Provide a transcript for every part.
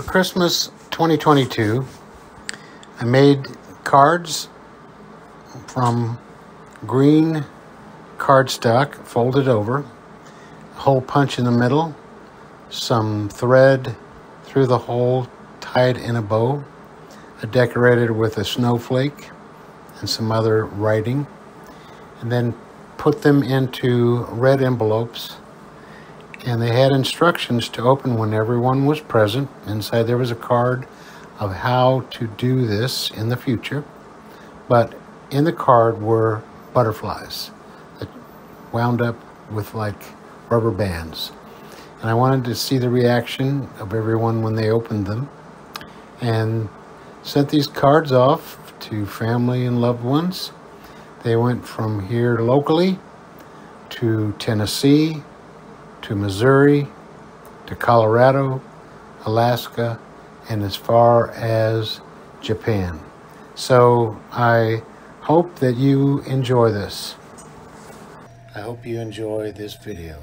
For Christmas 2022, I made cards from green cardstock, folded over, hole punch in the middle, some thread through the hole tied in a bow. I decorated with a snowflake and some other writing, and then put them into red envelopes, and they had instructions to open when everyone was present. Inside there was a card of how to do this in the future, but in the card were butterflies that wound up with like rubber bands. And I wanted to see the reaction of everyone when they opened them, and sent these cards off to family and loved ones. They went from here locally to Tennessee, to Missouri, to Colorado, Alaska, and as far as Japan. So I hope that you enjoy this. I hope you enjoy this video.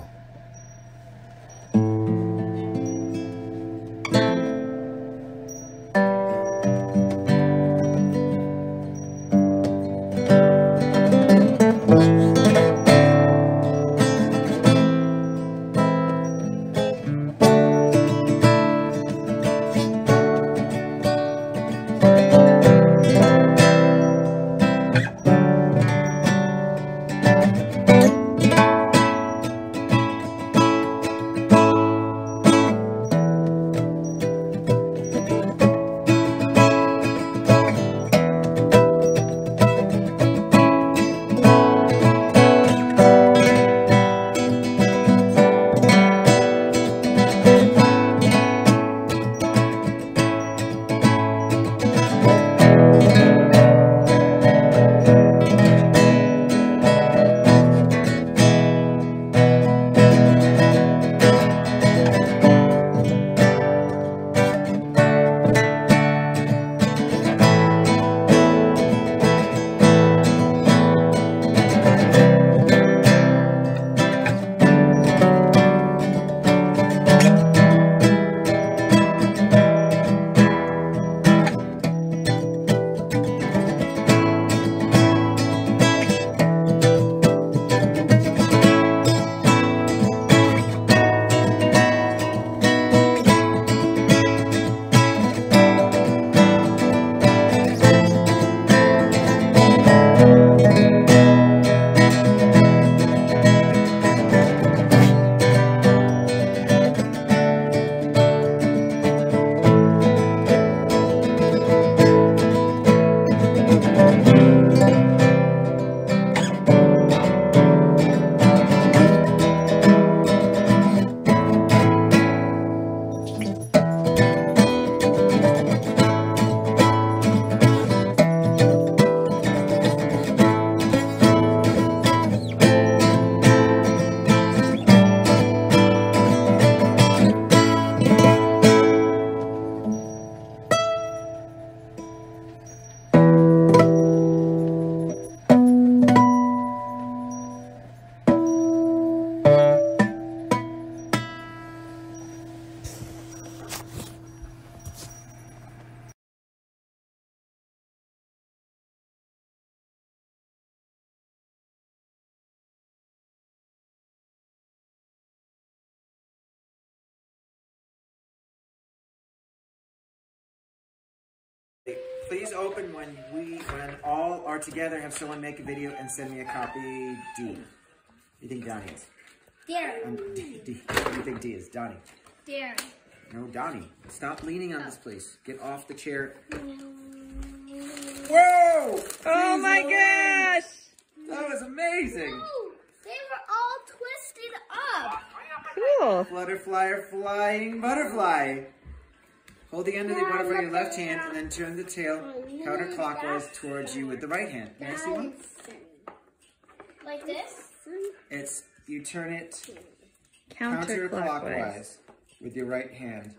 Please open when all are together. Have someone make a video and send me a copy. D. You think Donnie is? Darren. D. You think D is? Donnie. Darren. No, Donnie. Stop leaning on this, please. Get off the chair. Whoa! Oh my gosh! That was amazing. Whoa. They were all twisted up. Cool. Flutterflyer flying butterfly. Hold the end of the butterfly in your left hand and then turn the tail counterclockwise towards you with the right hand. Can I see one? Like this? It's, you turn it counterclockwise with your right hand.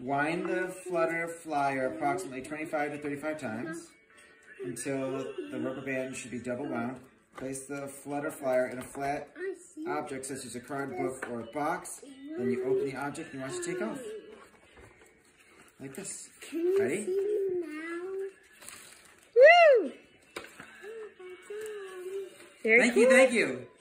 Wind the flutterflyer approximately 25 to 35 times until the rubber band should be double wound. Place the flutterflyer in a flat object such as a card, book, or a box. Then you open the object and watch it take off. Like this. Can you Ready? See me now? Woo! Thank you, thank you.